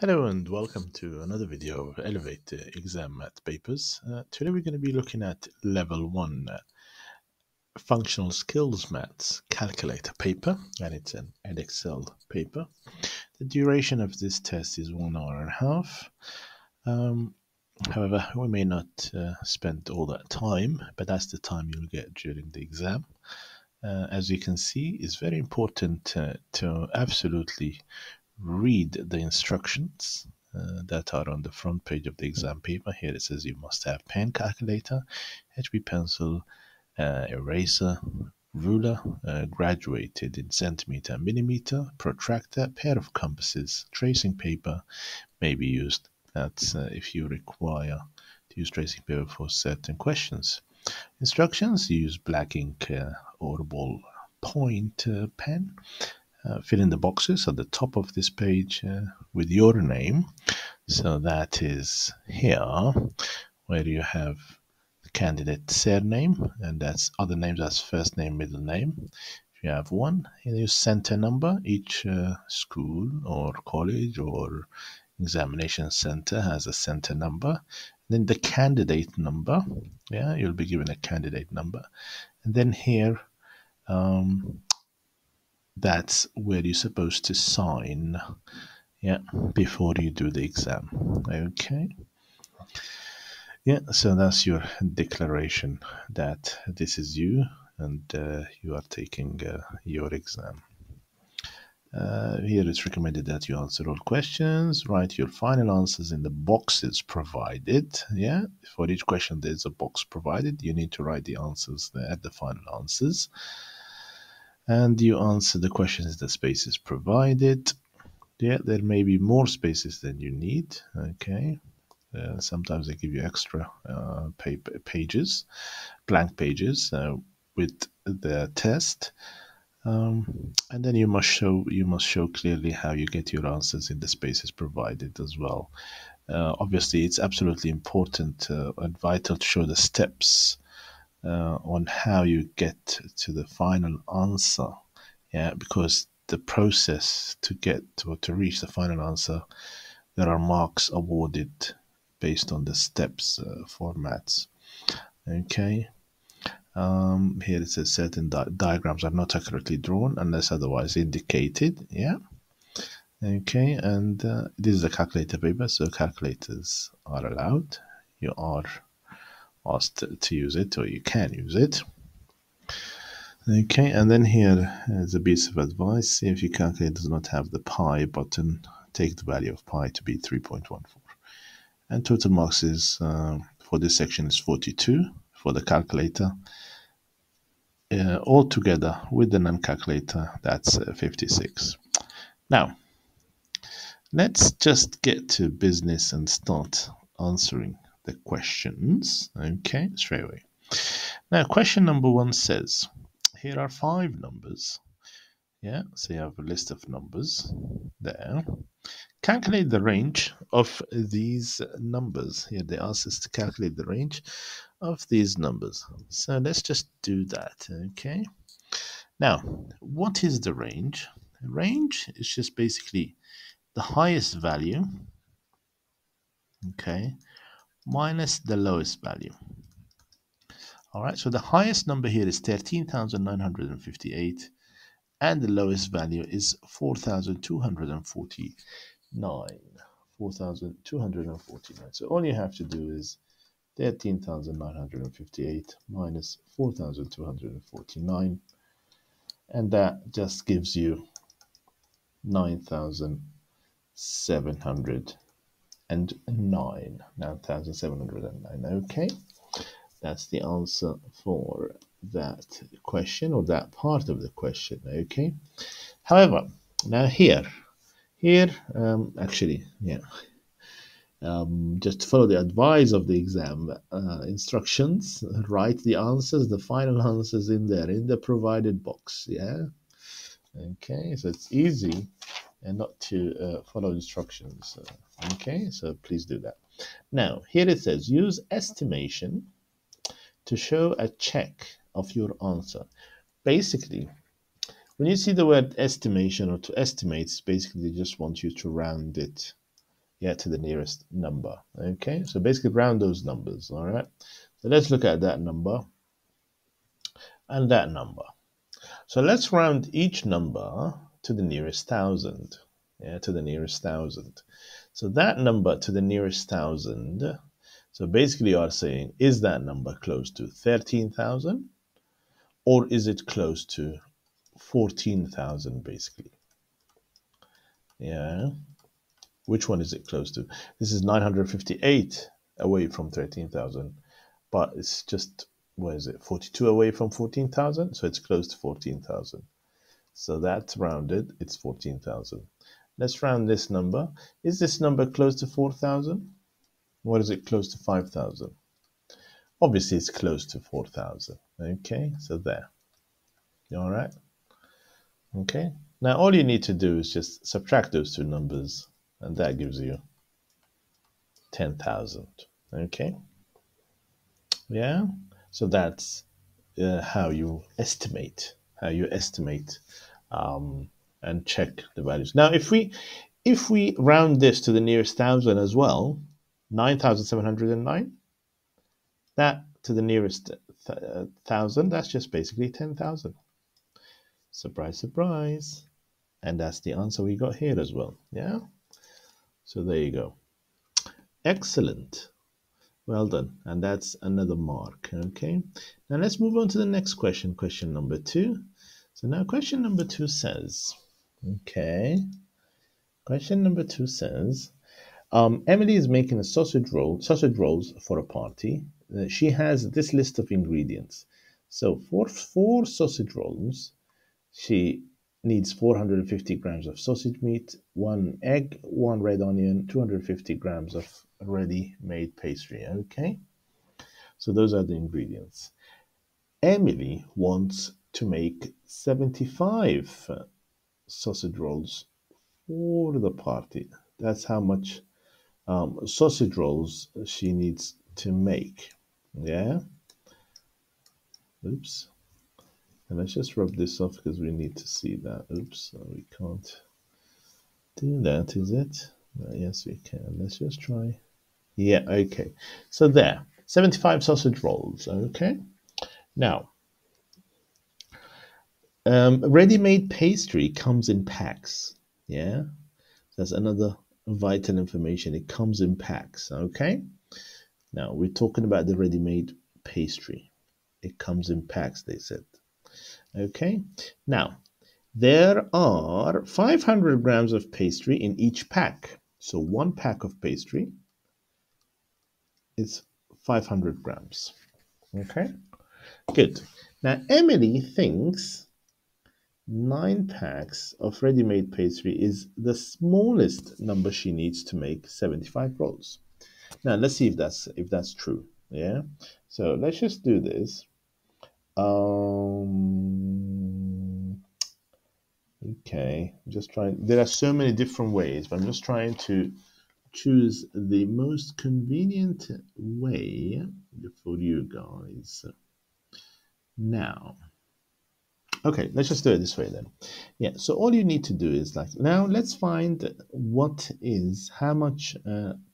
Hello and welcome to another video of Elevate exam math papers. Today we're going to be looking at level 1 functional skills maths calculator paper, and it's an Edexcel paper. The duration of this test is 1.5 hours. However, we may not spend all that time, but that's the time you'll get during the exam. As you can see, it's very important to absolutely read the instructions that are on the front page of the exam paper. Here it says you must have pen, calculator, HB pencil, eraser, ruler, graduated in centimeter and millimeter, protractor, pair of compasses, tracing paper may be used. That's if you require to use tracing paper for certain questions. Instructions: you use black ink or ball point pen. Fill in the boxes at the top of this page with your name. So that is here where you have the candidate surname, and that's other names, that's first name, middle name. If you have one, you center number. Each school or college or examination center has a center number. Then the candidate number. Yeah, you'll be given a candidate number. And then here, that's where you're supposed to sign, yeah, before you do the exam. Okay, yeah, so that's your declaration that this is you and you are taking your exam. Here it's recommended that you answer all questions, write your final answers in the boxes provided. Yeah, for each question there's a box provided. You need to write the answers there, the final answers. And you answer the questions the spaces provided. Yeah, there may be more spaces than you need. Okay, sometimes they give you extra pages, blank pages with the test. And then you must show clearly how you get your answers in the spaces provided as well. Obviously, it's absolutely important and vital to show the steps on how you get to the final answer, yeah, because the process to get or to reach the final answer, there are marks awarded based on the steps formats. Okay, here it says certain diagrams are not accurately drawn unless otherwise indicated. Yeah, okay, and this is a calculator paper, so calculators are allowed. You are asked to use it, or you can use it. Okay, and then here is a piece of advice. If your calculator does not have the pi button, take the value of pi to be 3.14. And total marks is for this section is 42 for the calculator. All together with the non-calculator, that's 56. Now, let's just get to business and start answering the questions. Okay, straight away. Now, question number 1 says here are 5 numbers. Yeah, so you have a list of numbers there. Calculate the range of these numbers. Here they ask us to calculate the range of these numbers, so let's just do that. Okay, now what is the range? Range is just basically the highest value, okay, minus the lowest value. All right, so the highest number here is 13,958 and the lowest value is 4,249. 4,249. So all you have to do is 13,958 minus 4,249, and that just gives you 9,709. Okay, that's the answer for that question, or that part of the question. Okay, however, now here actually, yeah, just follow the advice of the exam instructions. Write the answers, the final answers, in there in the provided box. Yeah, okay, so it's easy and not to follow instructions. Okay, so please do that. Now here it says use estimation to show a check of your answer. Basically, when you see the word estimation or to estimate, basically they just want you to round it get to the nearest number. Okay, so basically round those numbers. All right, so let's look at that number and that number. So let's round each number to the nearest thousand. Yeah, to the nearest thousand. So that number to the nearest thousand. So basically you are saying, is that number close to 13,000 or is it close to 14,000 basically? Yeah. Which one is it close to? This is 958 away from 13,000, but it's just, what is it, 42 away from 14,000? So it's close to 14,000. So that's rounded, it's 14,000. Let's round this number. Is this number close to 4,000? What is it close to? 5,000. Obviously it's close to 4,000. Okay, so there. All right. Okay, now all you need to do is just subtract those two numbers, and that gives you 10,000. Okay, yeah, so that's how you estimate, and check the values. Now if we round this to the nearest thousand as well, 9,709, that to the nearest thousand, that's just basically 10,000. Surprise, surprise. And that's the answer we got here as well. Yeah, so there you go. Excellent, well done. And that's another mark. Okay, now let's move on to the next question, question number 2. So now question number 2 says, okay, question number 2 says, Emily is making a sausage rolls for a party. She has this list of ingredients. So for 4 sausage rolls, she needs 450 grams of sausage meat, 1 egg, 1 red onion, 250 grams of ready-made pastry. Okay, so those are the ingredients. Emily wants to make 75 sausage rolls for the party. That's how much sausage rolls she needs to make. Yeah, oops. And let's just rub this off because we need to see that. Oops, we can't do that, is it? No, yes, we can. Let's just try. Yeah, okay. So there, 75 sausage rolls. Okay. Now, ready-made pastry comes in packs. Yeah, that's another vital information. It comes in packs. Okay. Now, we're talking about the ready-made pastry. It comes in packs, they said. Okay, now there are 500 grams of pastry in each pack. So 1 pack of pastry is 500 grams. Okay, good. Now Emily thinks 9 packs of ready-made pastry is the smallest number she needs to make 75 rolls. Now let's see if that's true. Yeah, so let's just do this. Okay, I'm just trying. There are so many different ways, but I'm just trying to choose the most convenient way for you guys. Now, okay, let's just do it this way then. Yeah, so all you need to do is like, now let's find what is, how much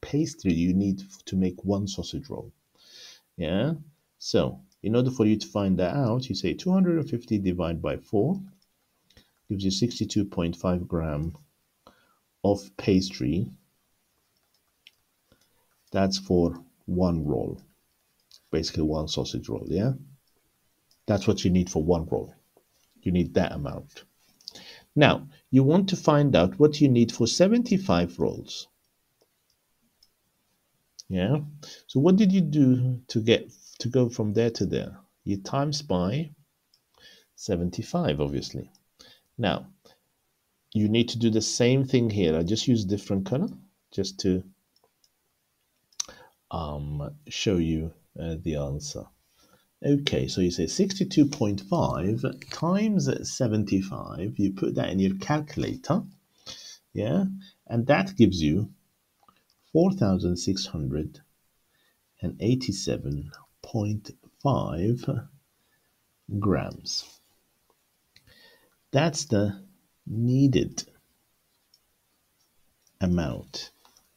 pastry you need to make 1 sausage roll. Yeah, so in order for you to find that out, you say 250 divided by 4 gives you 62.5 grams of pastry. That's for 1 roll, basically 1 sausage roll, yeah? That's what you need for 1 roll. You need that amount. Now, you want to find out what you need for 75 rolls. Yeah, so what did you do to get to go from there to there? You times by 75, obviously. Now you need to do the same thing here. I just use different color just to show you the answer. Okay, so you say 62.5 times 75, you put that in your calculator, yeah, and that gives you 4,687.5 grams. That's the needed amount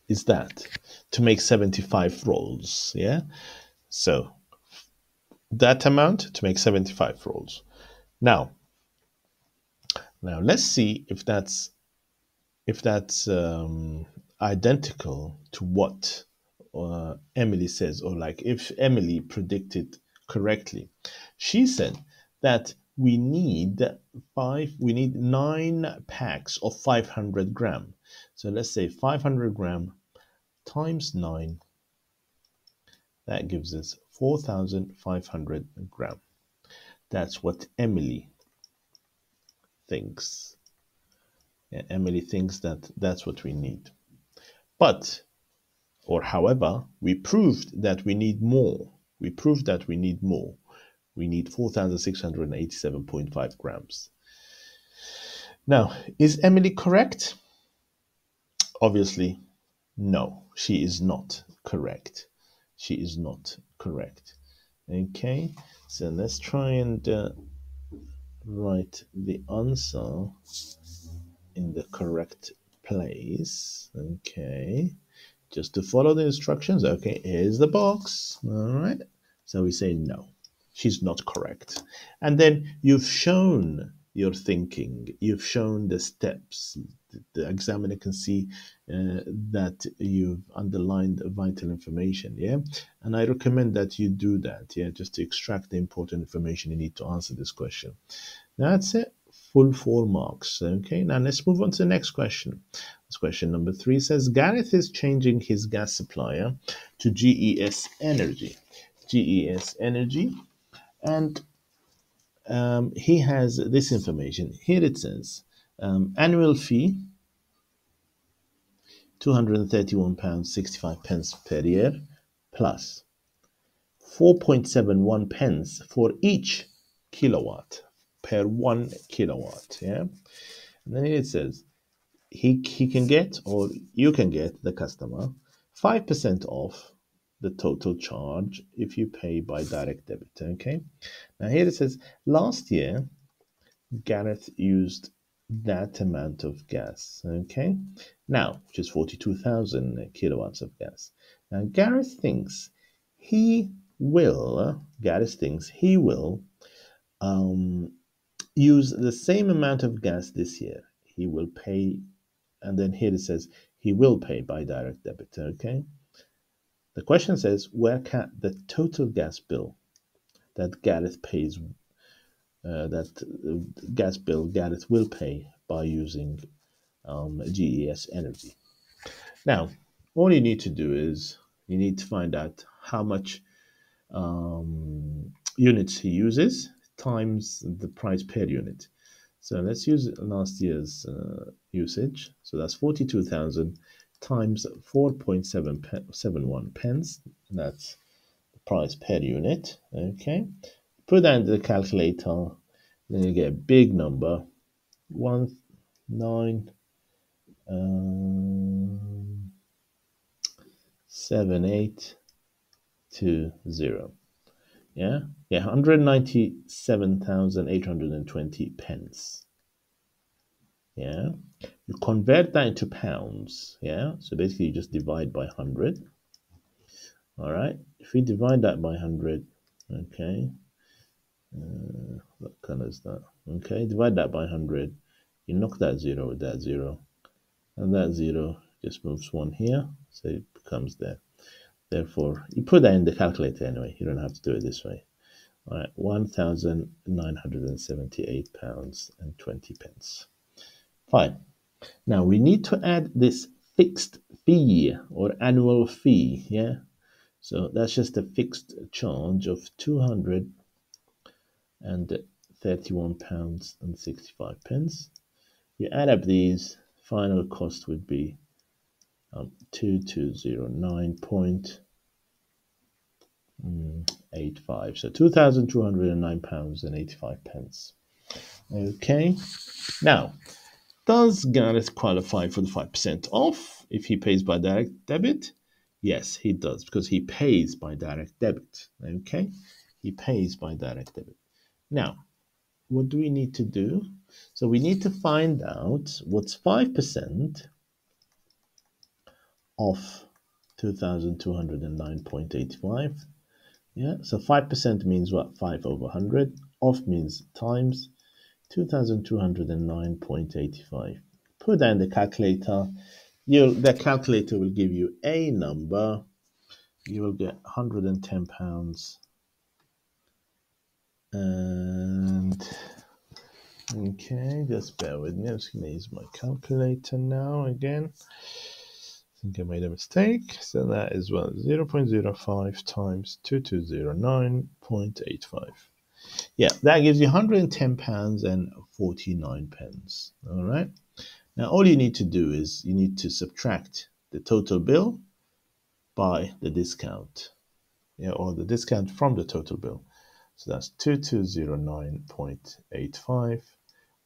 is that to make 75 rolls. Yeah, so that amount to make 75 rolls. Now let's see if that's identical to what Emily says, or like if Emily predicted correctly. She said that we need 9 packs of 500 gram. So let's say 500 gram times 9, that gives us 4,500 gram. That's what Emily thinks. Yeah, Emily thinks that that's what we need. But, or however, we proved that we need more. We proved that we need more. We need 4,687.5 grams. Now, is Emily correct? Obviously, no, she is not correct. She is not correct. Okay, so let's try and write the answer in the correct place. Okay, just to follow the instructions. Okay, here's the box. All right, so we say no, she's not correct. And then you've shown your thinking, you've shown the steps. The examiner can see that you've underlined vital information. Yeah, and I recommend that you do that. Yeah, just to extract the important information you need to answer this question. That's it, full 4 marks. Okay, now let's move on to the next question. This question number 3 says Gareth is changing his gas supplier to GES Energy. GES Energy, and he has this information here. It says annual fee £231.65 per year, plus 4.71 pence for each kilowatt, per 1 kilowatt. Yeah, and then it says he can get, or you can get, the customer 5% off the total charge if you pay by direct debit. Okay, now here it says last year Gareth used that amount of gas, okay, now which is 42,000 kilowatts of gas. Now Gareth thinks he will use the same amount of gas this year. He will pay, and then here it says he will pay by direct debit. Okay, the question says work out the total gas bill that Gareth pays, gas bill Gareth will pay by using GES Energy. Now, all you need to do is you need to find out how much units he uses times the price per unit. So let's use last year's usage. So that's 42,000 times 4.71 pence. That's the price per unit. Okay. Put that into the calculator, then you get a big number, 197820. Yeah, 197,820 pence. Yeah, you convert that into pounds. Yeah, so basically you just divide by 100. All right, if we divide that by 100, okay. What color is that? Okay, divide that by 100. You knock that zero with that zero, and that zero just moves 1 here, so it becomes there. Therefore, you put that in the calculator anyway. You don't have to do it this way. All right, £1,978.20. Fine. Now we need to add this fixed fee or annual fee. Yeah, so that's just a fixed charge of £231.65. You add up these, final cost would be 2209.85, so £2,209.85. Okay, now does Gareth qualify for the 5% off if he pays by direct debit? Yes, he does, because he pays by direct debit. Okay, he pays by direct debit. Now, what do we need to do? So we need to find out what's 5% of 2,209.85. Yeah, so 5% means what? 5 over 100. Off means times 2,209.85. Put that in the calculator. The calculator will give you a number. You will get £110. And okay, just bear with me. I'm just going to use my calculator now again. I think I made a mistake. So that is what, 0.05 times 2209.85. Yeah, that gives you £110.49. All right. Now, all you need to do is you need to subtract the total bill by the discount, yeah, or the discount from the total bill. So that's 2209.85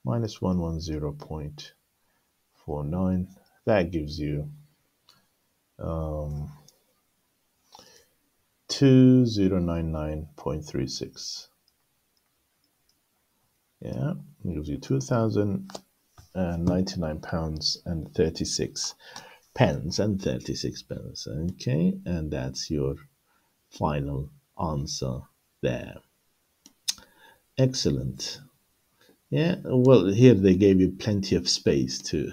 minus 110.49. That gives you 2099.36. Yeah, it gives you £2,099.36. Okay, and that's your final answer there. Excellent. Yeah, well, here they gave you plenty of space to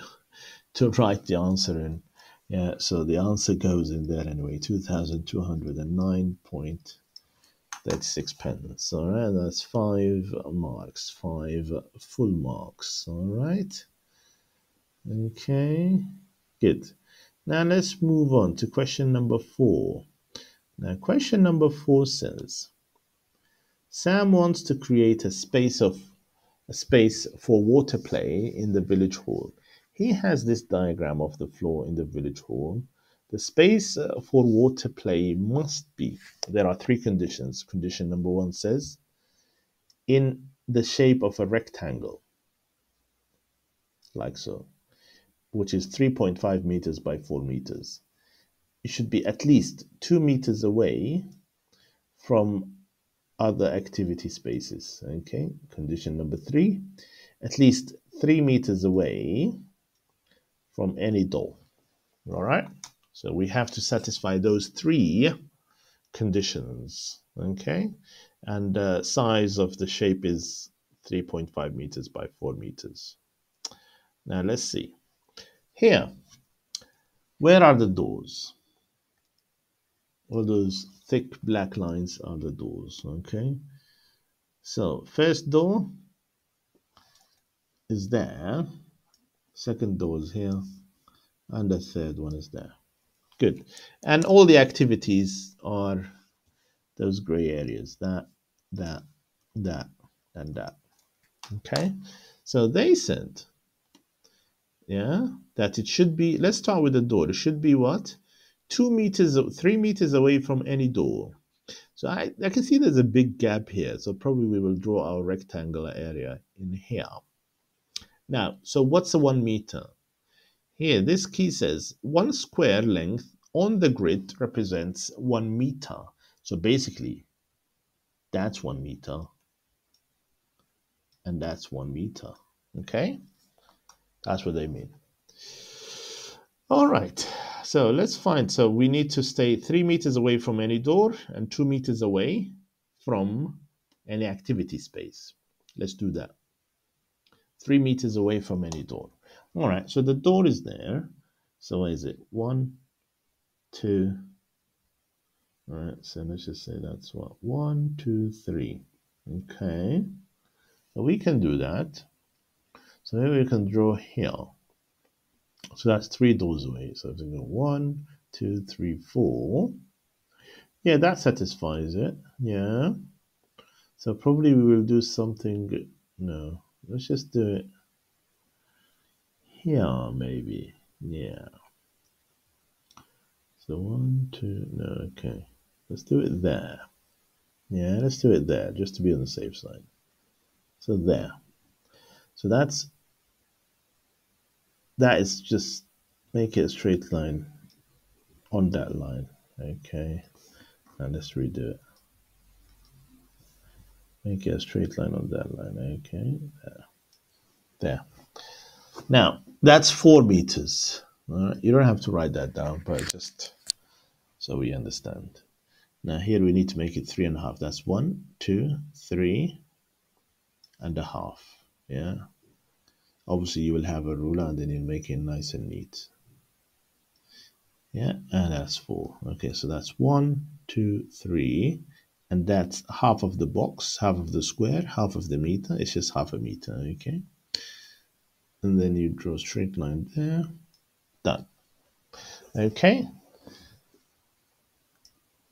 write the answer in. Yeah, so the answer goes in there anyway, 2,209.36. All right, that's 5 marks, 5 full marks. All right. Okay, good. Now let's move on to question number 4. Now question number 4 says, Sam wants to create a space for water play in the village hall. He has this diagram of the floor in the village hall. The space for water play must be, there are 3 conditions. Condition number 1 says, in the shape of a rectangle, like so, which is 3.5 meters by 4 meters. It should be at least 2 meters away from other activity spaces. Okay, condition number 3, at least 3 meters away from any door. All right, so we have to satisfy those 3 conditions. Okay, and size of the shape is 3.5 meters by 4 meters. Now let's see. Here, where are the doors? All those thick black lines are the doors, okay? So first door is there, second door is here, and the third one is there. Good. And all the activities are those gray areas, that, and that, okay? So they said, yeah, that it should be, let's start with the door. It should be what? 3 meters away from any door. So I can see there's a big gap here. So probably we will draw our rectangular area in here. Now, so what's the 1 meter? Here, this key says 1 square length on the grid represents 1 meter. So basically, that's 1 meter. And that's 1 meter, okay? That's what they mean. All right, so let's find. So we need to stay 3 meters away from any door and 2 meters away from any activity space. Let's do that. 3 meters away from any door. All right, so the door is there. So what is it? 1, 2. All right, so let's just say that's what? 1, 2, 3. Okay, so we can do that. So maybe we can draw here. So that's 3 doors away. So we go 1, 2, 3, 4. Yeah, that satisfies it. Yeah. So probably we will do something. No, let's just do it here, maybe. Yeah. So 1, 2. No, okay. Let's do it there. Yeah, let's do it there just to be on the safe side. So there. So that's. That is just make it a straight line on that line. Okay, now let's redo it. Make it a straight line on that line. Okay, there. Now that's 4 meters. You don't have to write that down, but just so we understand. Now here we need to make it 3.5. That's 1, 2, 3 and a half. Yeah. Obviously you will have a ruler and then you'll make it nice and neat. Yeah, and that's 4. Okay, so that's 1, 2, 3. And that's half of the box, half of the square, half of the meter. It's just half a meter, okay? And then you draw a straight line there. Done. Okay?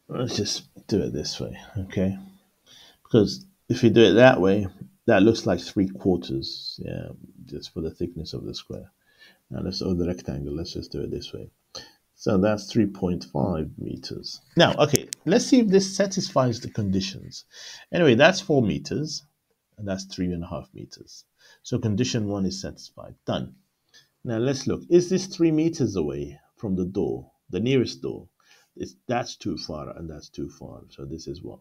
Let's just do it this way, okay? Because if you do it that way, that looks like 3/4, yeah, just for the thickness of the square. Now let's draw the rectangle. Let's just do it this way. So that's 3.5 meters. Now, okay, let's see if this satisfies the conditions. Anyway, that's 4 meters, and that's 3.5 meters. So condition 1 is satisfied. Done. Now let's look. Is this 3 meters away from the door, the nearest door? That's too far, and that's too far. So this is what?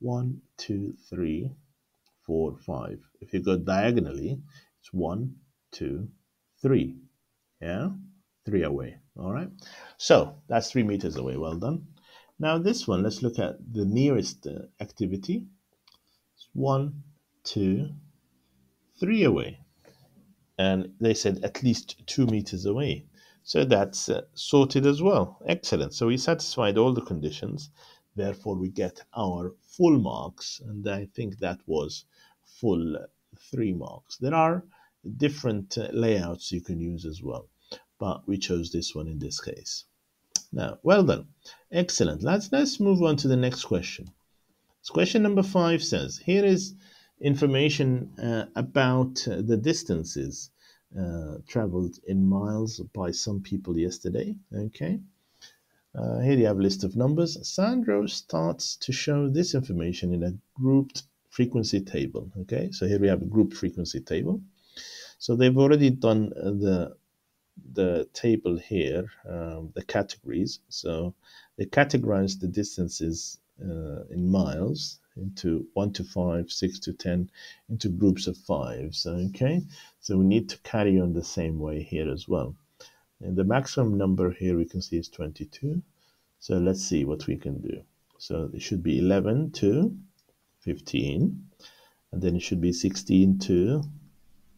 1, 2, 3, 4, 5. If you go diagonally, it's 1, 2, 3. Yeah? 3 away. All right, so that's 3 meters away. Well done. Now this one, let's look at the nearest activity. It's 1, 2, 3 away, and they said at least 2 meters away, so that's sorted as well. Excellent. So we satisfied all the conditions, therefore we get our full marks, and I think that was full 3 marks. There are different layouts you can use as well, but we chose this one in this case. Now, well done. Excellent. Let's move on to the next question. So question number 5 says, here is information about the distances traveled in miles by some people yesterday. Okay. Here you have a list of numbers. Sandro starts to show this information in a grouped frequency table. Okay. So here we have a grouped frequency table. So they've already done the table here, the categories. So they categorize the distances in miles into 1 to 5, 6 to 10, into groups of 5s. Okay, so we need to carry on the same way here as well. And the maximum number here we can see is 22. So let's see what we can do. So it should be 11 to 15, and then it should be 16 to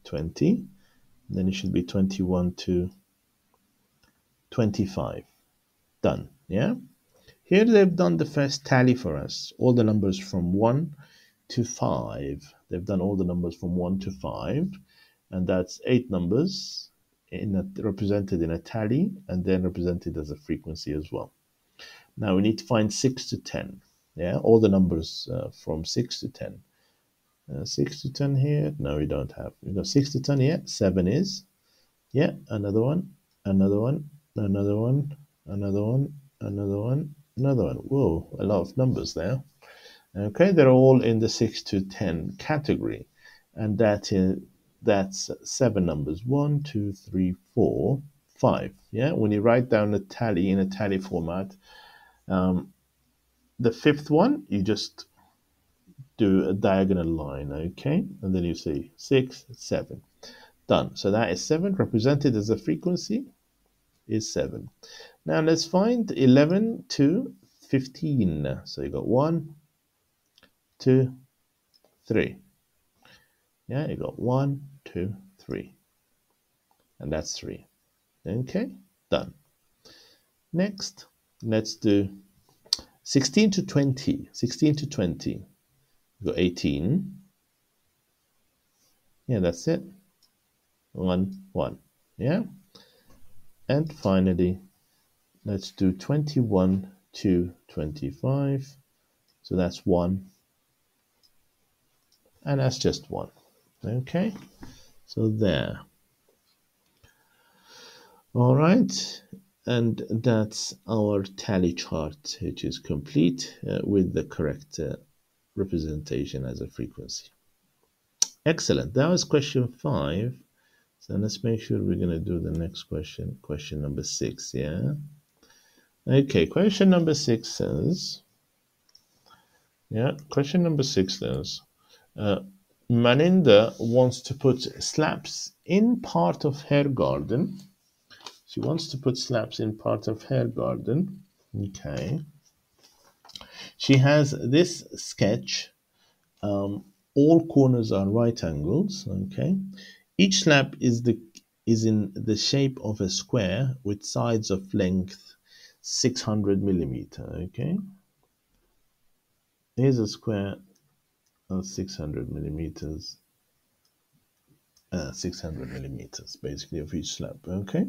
20. Then it should be 21 to 25. Done. Yeah. Here they've done the first tally for us. All the numbers from 1 to 5. They've done all the numbers from 1 to 5. And that's 8 numbers represented in a tally and then represented as a frequency as well. Now we need to find 6 to 10. Yeah. All the numbers from 6 to 10. 6 to 10 here. No, we don't have. We've got 6 to 10 here. 7 is. Yeah, another one. Another one. Another one. Another one. Another one. Another one. Whoa, a lot of numbers there. Okay, they're all in the 6 to 10 category. And that's 7 numbers. 1, 2, 3, 4, 5. Yeah, when you write down a tally in a tally format, the 5th one, you just do a diagonal line, okay, and then you see 6, 7. Done. So that is 7 represented as a frequency is 7. Now let's find 11 to 15. So you got 1, 2, 3. Yeah, you got 1, 2, 3, and that's 3. Okay, done. Next, let's do 16 to 20. 16 to 20. Go 18. Yeah, that's it. 1, 1. Yeah. And finally, let's do 21 to 25. So that's 1. And that's just 1. Okay. So there. All right. And that's our tally chart, which is complete with the correct representation as a frequency. Excellent. That was question 5. So let's make sure we're going to do the next question. Question number 6. Yeah. Okay. Question number 6 says. Yeah. Question number 6 says. Maninda wants to put slabs in part of her garden. She wants to put slabs in part of her garden. Okay. She has this sketch. All corners are right angles. Okay. Each slab is in the shape of a square with sides of length 600 mm. Okay. Here's a square of 600 mm. 600 mm basically of each slab. Okay.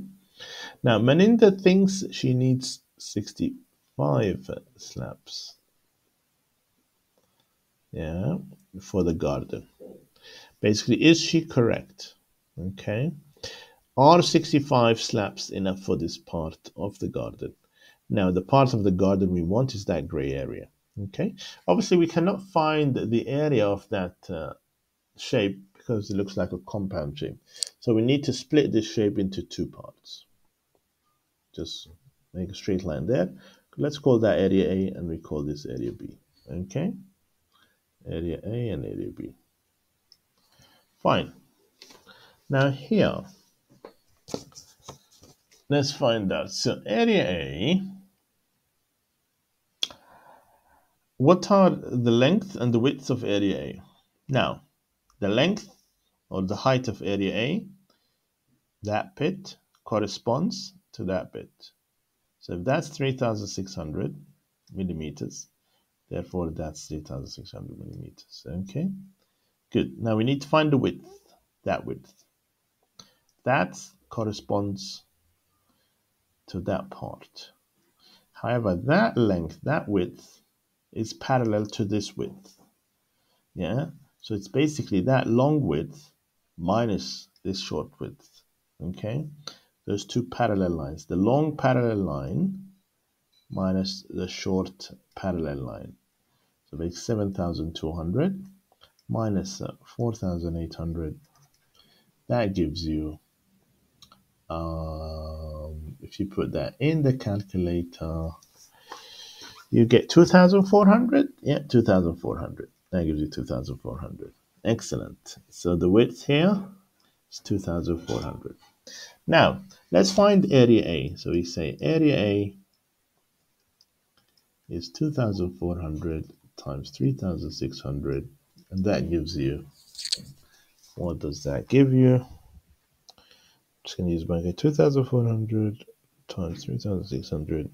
Now Melinda thinks she needs 65 slabs. Yeah, for the garden. Basically, is she correct? Okay. Are 65 slabs enough for this part of the garden? Now, the part of the garden we want is that gray area. Okay. Obviously, we cannot find the area of that shape because it looks like a compound shape. So we need to split this shape into two parts. Just make a straight line there. Let's call that area A and we call this area B. Okay. Area A and area B. Fine. Now here, let's find out. So area A, what are the length and the width of area A? Now, the length or the height of area A, that bit corresponds to that bit. So if that's 3,600 mm, therefore that's 3,600 mm. Okay, good. Now we need to find the width. That width, that corresponds to that part. However, that length, that width is parallel to this width. Yeah, so it's basically that long width minus this short width. Okay, those two parallel lines, the long parallel line minus the short parallel line. So make 7,200 minus 4,800. That gives you, if you put that in the calculator, you get 2,400. Yeah, 2,400. That gives you 2,400. Excellent. So the width here is 2,400. Now, let's find area A. So we say area A is 2,400 times 3,600, and that gives you, what does that give you? I'm just going to use bracket. 2,400 times 3,600,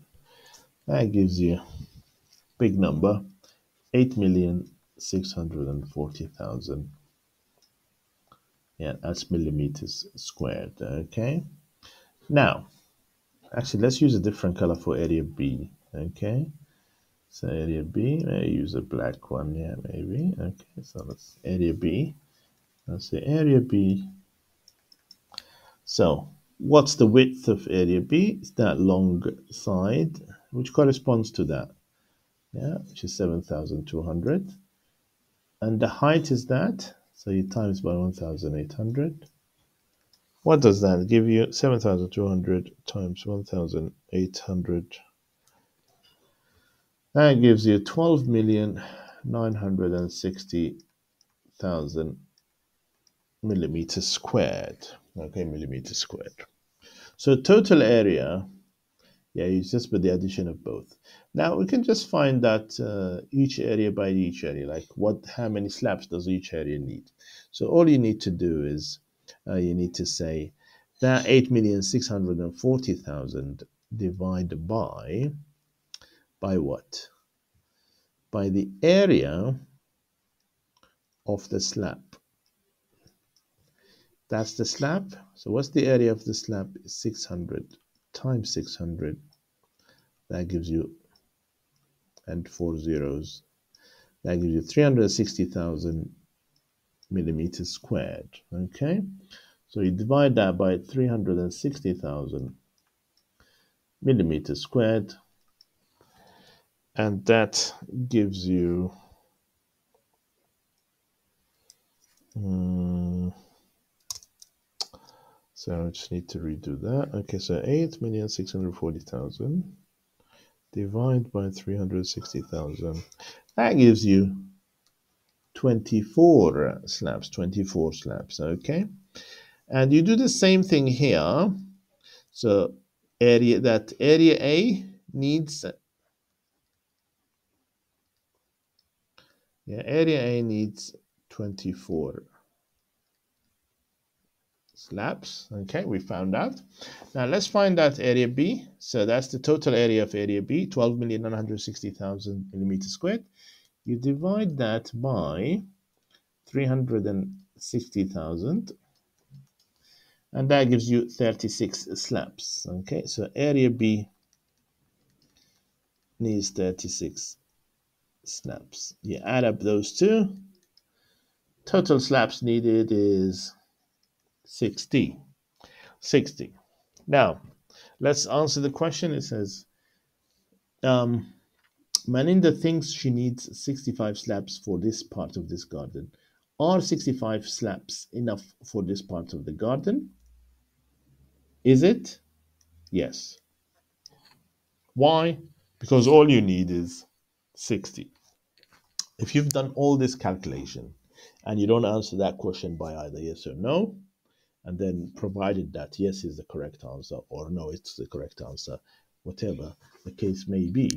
that gives you, big number, 8,640,000. Yeah, that's millimeters squared. Okay, now actually let's use a different color for area B. Okay, so area B, maybe use a black one. Yeah, maybe. Okay, so that's area B. Let's say area B. So what's the width of area B? It's that long side, which corresponds to that. Yeah, which is 7,200. And the height is that. So you times by 1,800. What does that give you? 7,200 times 1,800. That gives you 12,960,000 mm squared. Okay, millimeters squared. So total area, yeah, it's just with the addition of both. Now we can just find that each area by each area, like what, how many slabs does each area need. So all you need to do is you need to say that 8,640,000 divided by what? By the area of the slab. That's the slab. So what's the area of the slab? 600 times 600. That gives you, and four zeros. That gives you 360,000 mm squared. Okay. So you divide that by 360,000 mm squared. And that gives you, I just need to redo that. Okay, so 8,640,000 divided by 360,000. That gives you 24 slabs. Okay, and you do the same thing here. So area A needs area A needs 24 slabs. Okay, we found out. Now let's find out area B. So that's the total area of area B, 12,960,000 millimeters squared. You divide that by 360,000, and that gives you 36 slabs. Okay, so area B needs 36 slabs. You add up those two, total slabs needed is 60. Now let's answer the question. It says Maninda thinks she needs 65 slabs for this part of this garden. Are 65 slabs enough for this part of the garden? Is it? Yes. Why? Because all you need is 60. If you've done all this calculation and you don't answer that question by either yes or no, and then provided that yes is the correct answer or no it's the correct answer, whatever the case may be,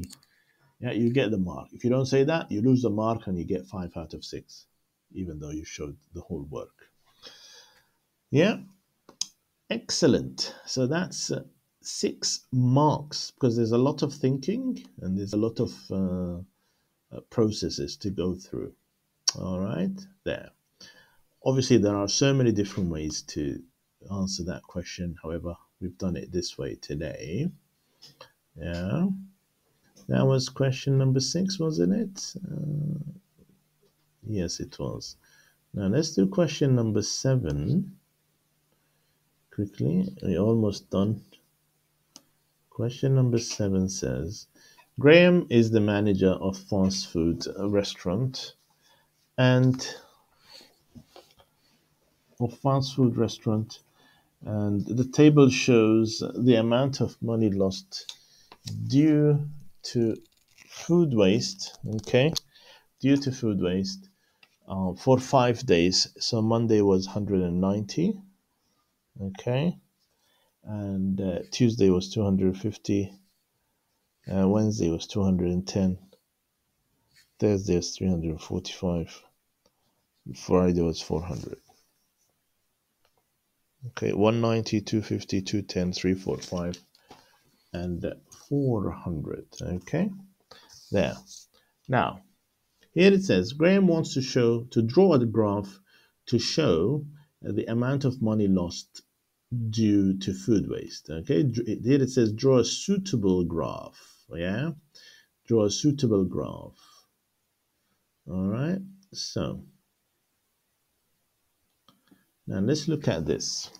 yeah, you get the mark. If you don't say that, you lose the mark and you get 5 out of 6, even though you showed the whole work. Yeah, excellent. So that's 6 marks, because there's a lot of thinking and there's a lot of processes to go through. All right, there. Obviously, there are so many different ways to answer that question. However, we've done it this way today. Yeah. That was question number 6, wasn't it? Yes, it was. Now, let's do question number 7 quickly. We're almost done. Question number 7 says, Graham is the manager of fast food restaurant and the table shows the amount of money lost due to food waste, okay, due to food waste for 5 days. So Monday was 190, okay, and Tuesday was 250, Wednesday was 210, Thursday was 345, Friday was 400. Okay, 190, 250, 210, 345, and 400. Okay, there. Now, here it says Graham wants to draw a graph to show the amount of money lost due to food waste. Okay, here it says draw a suitable graph. Yeah, draw a suitable graph. All right, so. Now let's look at this.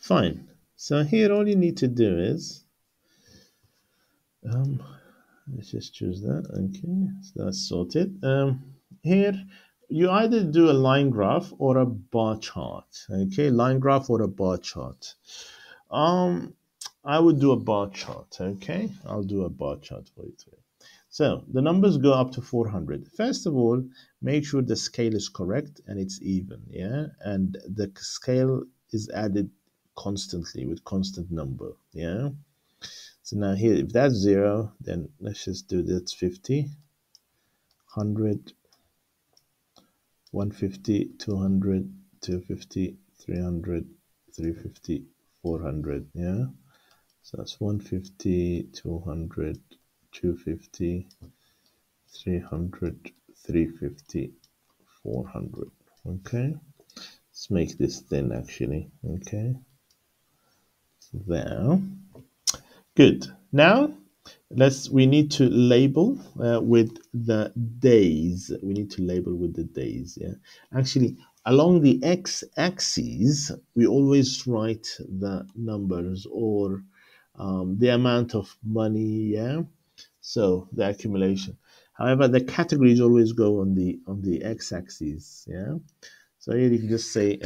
Fine. So here all you need to do is, let's just choose that. Okay, so that's sorted. Here you either do a line graph or a bar chart. Okay, line graph or a bar chart. I would do a bar chart. Okay, I'll do a bar chart for you today. So the numbers go up to 400. First of all, make sure the scale is correct and it's even, yeah? And the scale is added constantly with constant number, yeah? So now here, if that's 0, then let's just do that's 50, 100, 150, 200, 250, 300, 350, 400, yeah? So that's 150, 200, 250, 300, 350, 400. Okay, let's make this thin actually. Okay, there. Good. Now we need to label with the days. We need to label with the days. Yeah, actually along the x-axis we always write the numbers or the amount of money. Yeah. So the accumulation. However, the categories always go on the x-axis. Yeah. So here you can just say,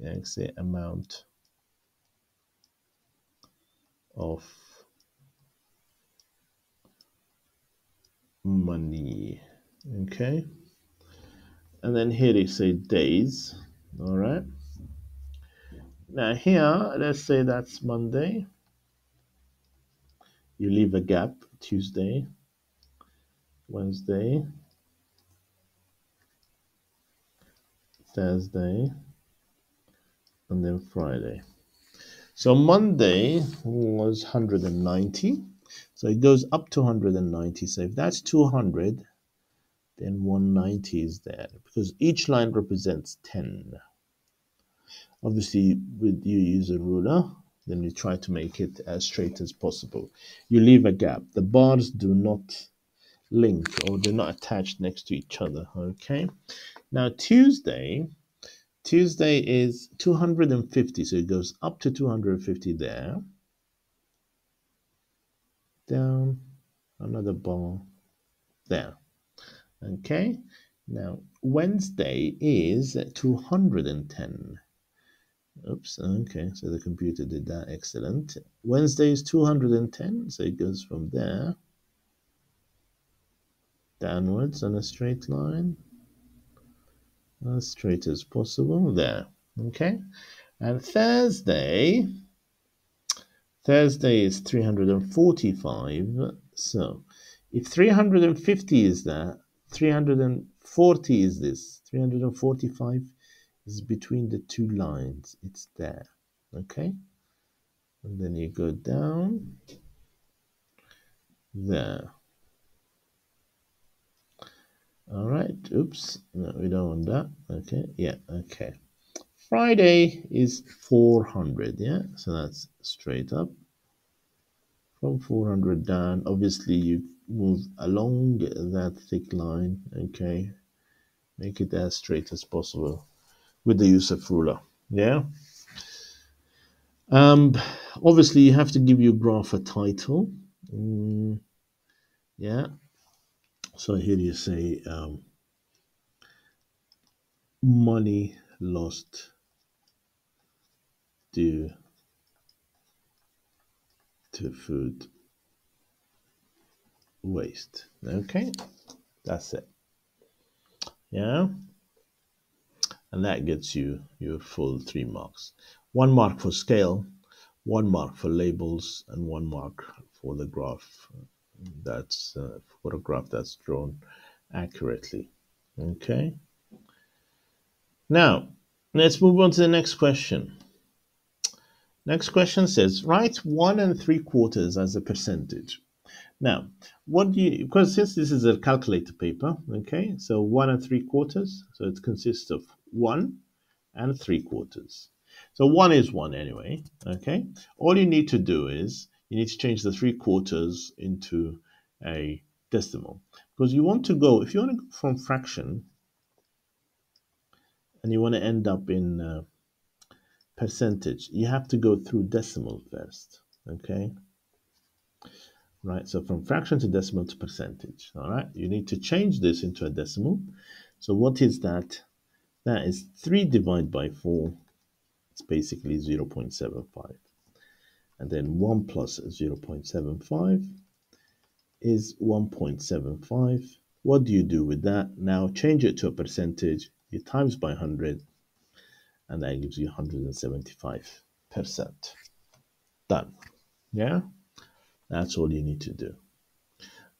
yeah, say amount of money. Okay. And then here you say days. All right. Now here, let's say that's Monday. You leave a gap, Tuesday, Wednesday, Thursday, and then Friday. So Monday was 190. So it goes up to 190. So if that's 200, then 190 is there, because each line represents 10. Obviously, with you use a ruler, then you try to make it as straight as possible. You leave a gap. The bars do not link, or they're not attached next to each other. Okay. Now Tuesday, is 250. So it goes up to 250 there. Down, another bar there. Okay. Now Wednesday is 210. Oops, okay, so the computer did that, excellent. Wednesday is 210, so it goes from there downwards on a straight line, as straight as possible, there, okay? And Thursday, is 345, so if 350 is there, 340 is this, 345 is between the two lines, it's there, okay? And then you go down there. All right, oops, no, we don't want that. Okay, yeah, okay. Friday is 400, yeah, so that's straight up from 400 down. Obviously you move along that thick line, okay, make it as straight as possible with the use of ruler, yeah. Obviously you have to give your graph a title, yeah. So here you say money lost due to food waste. Okay, that's it, yeah. And that gets you your full 3 marks. 1 mark for scale, 1 mark for labels, and 1 mark for the graph. That's a photograph that's drawn accurately. Okay. Now, let's move on to the next question. Next question says, write 1 3/4 as a percentage. Now, what do you, because since this is a calculator paper, okay, so 1 3/4, so it consists of 1 and 3/4. So 1 is 1 anyway, okay? All you need to do is, you need to change the 3/4 into a decimal, because you want to go, if you want to go from fraction and you want to end up in percentage, you have to go through decimal first, okay? Right, so from fraction to decimal to percentage, all right? You need to change this into a decimal. So what is that? That is 3 divided by 4. It's basically 0.75. And then 1 plus 0.75 is 1.75. What do you do with that? Now change it to a percentage. You times by 100, and that gives you 175%. Done. Yeah? That's all you need to do.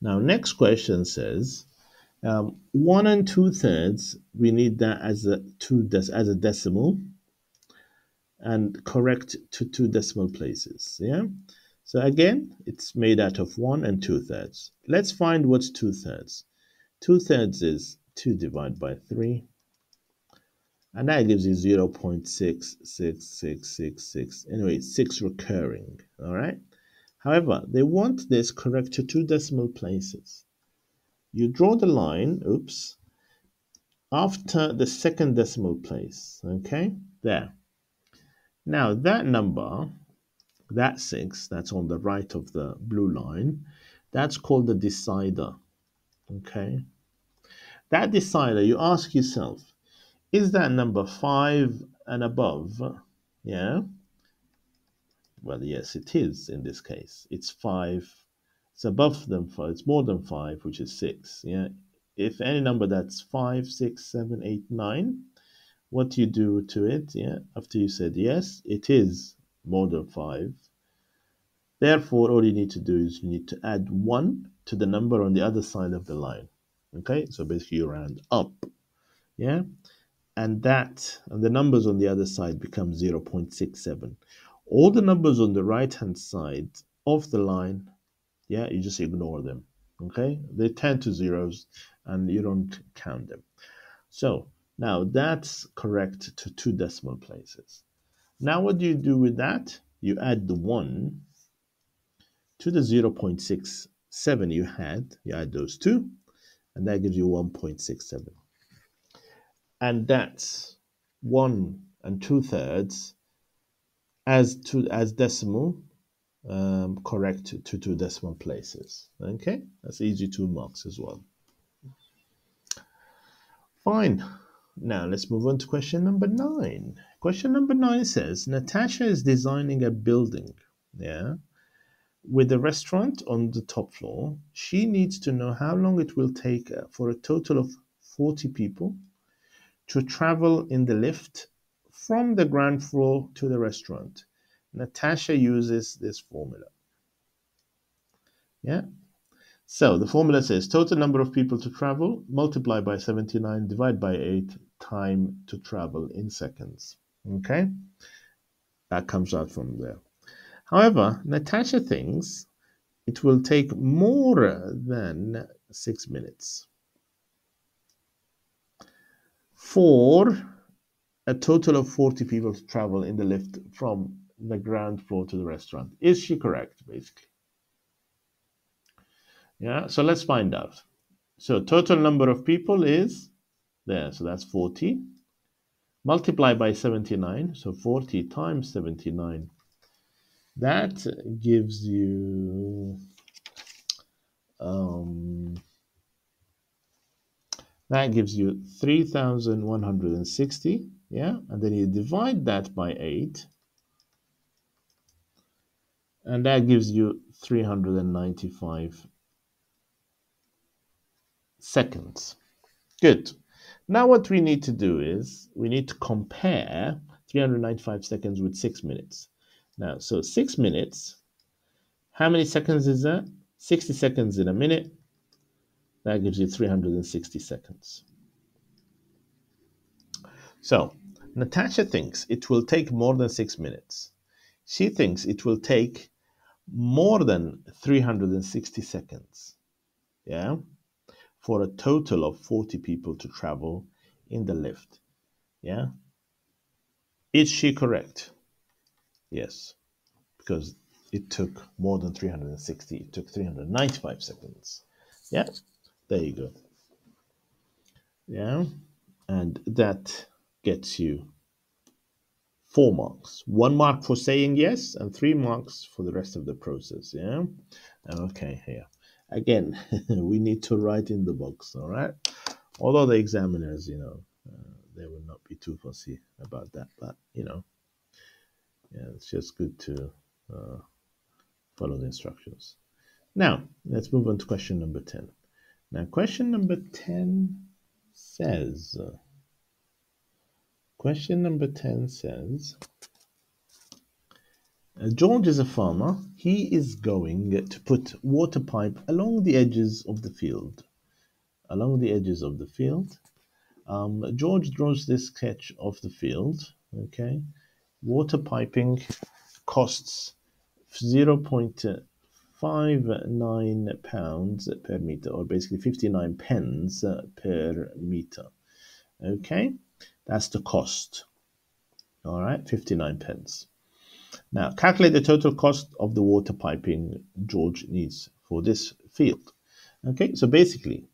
Now, next question says 1 2/3. We need that as a decimal, and correct to 2 decimal places. Yeah. So again, it's made out of 1 and 2/3. Let's find what's 2/3. 2/3 is 2 divided by 3, and that gives you 0.66666. Anyway, it's 6 recurring. All right. However, they want this correct to 2 decimal places. You draw the line, oops, after the 2nd decimal place, okay? There. Now that number, that 6, that's on the right of the blue line, that's called the decider, okay? That decider, you ask yourself, is that number 5 and above, yeah? Well, yes, it is in this case. It's 5. It's above than 5. It's more than 5, which is 6. Yeah. If any number that's 5, 6, 7, 8, 9, what you do to it, yeah, after you said yes, it is more than 5. Therefore, all you need to do is you need to add 1 to the number on the other side of the line. Okay, so basically you round up, yeah, and that, and the numbers on the other side become 0.67. All the numbers on the right hand side of the line, yeah, you just ignore them. Okay, they tend to zeros and you don't count them. So now that's correct to 2 decimal places. Now what do you do with that? You add the 1 to the 0.67 you had, you add those 2, and that gives you 1.67. And that's 1 2/3 as decimal, correct to 2 decimal places. Okay, that's easy to mark as well. Fine. Now let's move on to question number 9. Question number 9 says Natasha is designing a building, yeah, with a restaurant on the top floor. She needs to know how long it will take for a total of 40 people to travel in the lift from the ground floor to the restaurant. Natasha uses this formula. Yeah. So the formula says total number of people to travel, multiply by 79, divide by 8, time to travel in seconds. Okay. That comes out from there. However, Natasha thinks it will take more than 6 minutes for a total of 40 people to travel in the lift from the ground floor to the restaurant. Is she correct, basically? Yeah, so let's find out. So total number of people is there, so that's 40. Multiply by 79, so 40 times 79. That gives you, that gives you 3,160, yeah? And then you divide that by 8, and that gives you 395 seconds. Good. Now what we need to do is we need to compare 395 seconds with 6 minutes. Now, so 6 minutes, how many seconds is that? 60 seconds in a minute. That gives you 360 seconds. So Natasha thinks it will take more than 6 minutes. She thinks it will take more than 360 seconds, yeah, for a total of 40 people to travel in the lift, yeah. Is she correct? Yes, because it took more than 360. It took 395 seconds, yeah. There you go. Yeah, and that gets you 4 marks. 1 mark for saying yes, and 3 marks for the rest of the process. Yeah. Okay, here. Again, we need to write in the box, all right? Although the examiners, you know, they will not be too fussy about that. But, you know, yeah, it's just good to follow the instructions. Now, let's move on to question number 10. Now, question number 10 says, George is a farmer. He is going to put water pipe along the edges of the field. George draws this sketch of the field. Okay. Water piping costs 0.59 pounds per meter, or basically 59 pence per meter. Okay, that's the cost. All right, 59 pence. Now calculate the total cost of the water piping George needs for this field. Okay, so basically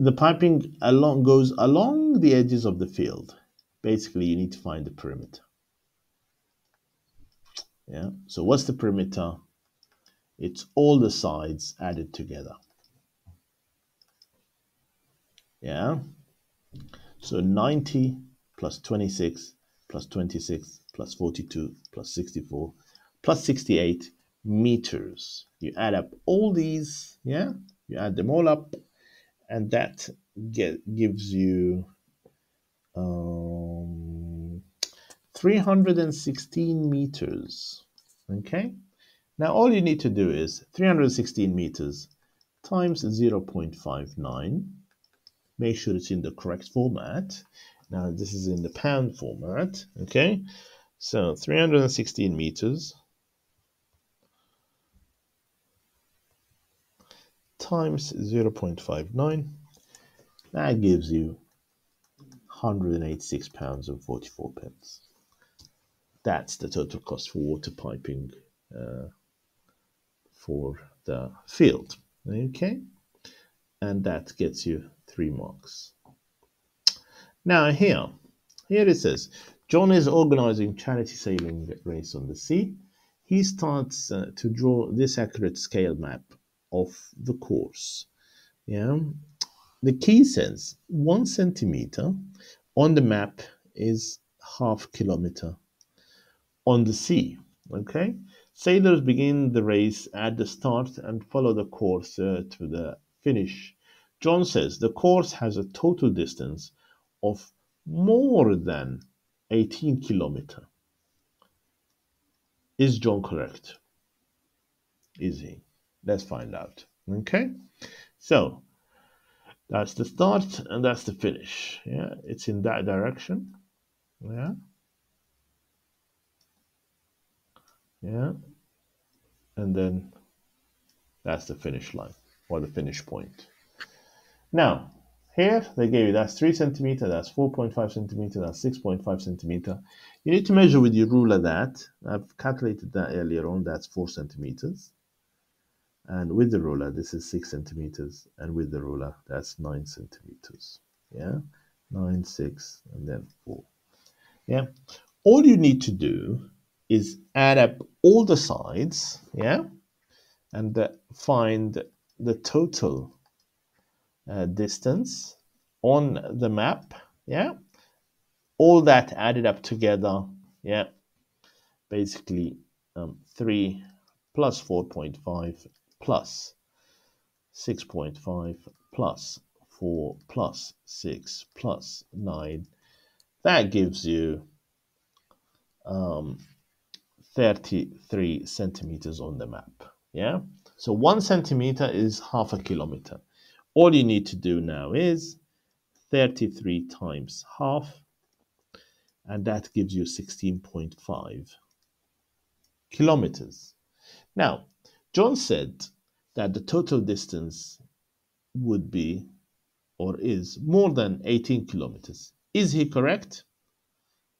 the piping along goes along the edges of the field. Basically you need to find the perimeter. Yeah, so what's the perimeter? It's all the sides added together. Yeah. So 90 plus 26 plus 26 plus 42 plus 64 plus 68 meters. You add up all these. Yeah. You add them all up, and that gives you 316 meters. Okay, now all you need to do is 316 meters times 0.59. Make sure it's in the correct format. Now this is in the pound format. Okay, so 316 meters times 0.59. That gives you 186 pounds and 44 pence. That's the total cost for water piping for the field. Okay, and that gets you 3 marks. Now here it says, John is organizing charity sailing race on the sea. He starts to draw this accurate scale map of the course. Yeah, the key says 1 centimeter on the map is ½ kilometer on the sea. Okay, sailors begin the race at the start and follow the course to the finish. John says the course has a total distance of more than 18 kilometers. Is John correct? Is he? Let's find out. Okay, so that's the start and that's the finish. Yeah, it's in that direction. Yeah. Yeah, and then that's the finish line or the finish point. Now here they gave you that's 3 centimeter, that's 4.5 centimeter, that's 6.5 centimeter. You need to measure with your ruler that. I've calculated that earlier on. That's 4 centimeters, and with the ruler this is 6 centimeters, and with the ruler that's 9 centimeters. Yeah, 9, 6, and then 4. Yeah, all you need to do is add up all the sides, yeah, and find the total distance on the map, yeah, all that added up together, yeah, basically 3 plus 4.5 plus 6.5 plus 4 plus 6 plus 9. That gives you 33 centimeters on the map. Yeah, so 1 centimeter is ½ kilometer. All you need to do now is 33 times half, and that gives you 16.5 kilometers. Now John said that the total distance would be or is more than 18 kilometers. Is he correct?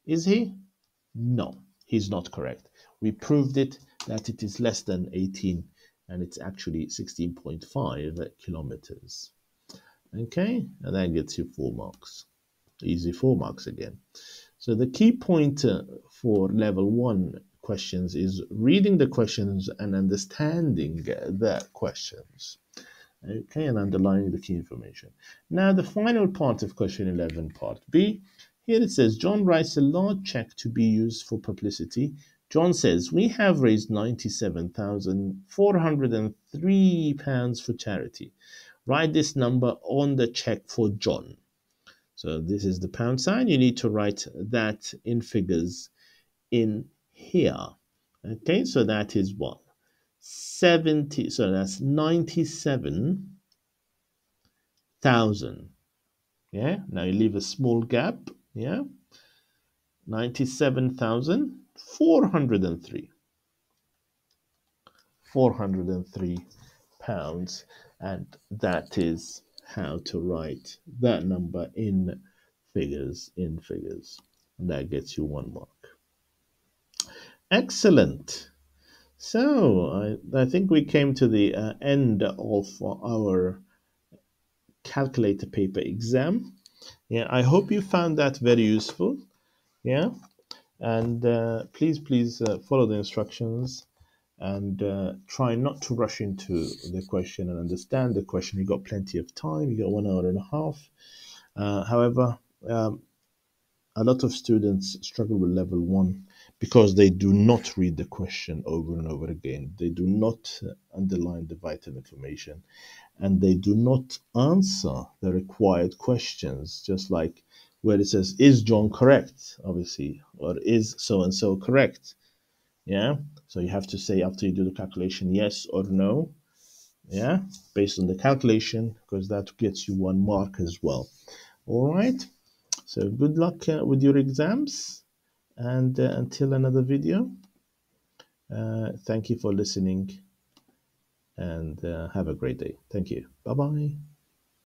Is he? No, he's not correct. We proved it that it is less than 18, and it's actually 16.5 kilometers. Okay, and that gets you 4 marks. Easy 4 marks again. So the key point for level 1 questions is reading the questions and understanding the questions. Okay, and underlining the key information. Now the final part of question 11, part B. Here it says, John writes a large check to be used for publicity. John says, we have raised £97,403 for charity. Write this number on the check for John. So this is the pound sign. You need to write that in figures in here. Okay, so that is what? 70, so that's 97,000. Yeah, now you leave a small gap. Yeah, 97,403. 403 pounds, and that is how to write that number in figures, and that gets you 1 mark. Excellent. So I think we came to the end of our calculator paper exam. Yeah, I hope you found that very useful. Yeah, and please follow the instructions and try not to rush into the question and understand the question. You got plenty of time. You got 1 hour and a half. However, a lot of students struggle with level 1 because they do not read the question over and over again. They do not underline the vital information, and they do not answer the required questions. Just like where it says, is John correct, obviously, or is so-and-so correct? Yeah, so you have to say after you do the calculation, yes or no, yeah, based on the calculation, because that gets you 1 mark as well. All right, so good luck with your exams, and until another video, thank you for listening, and have a great day. Thank you. Bye-bye.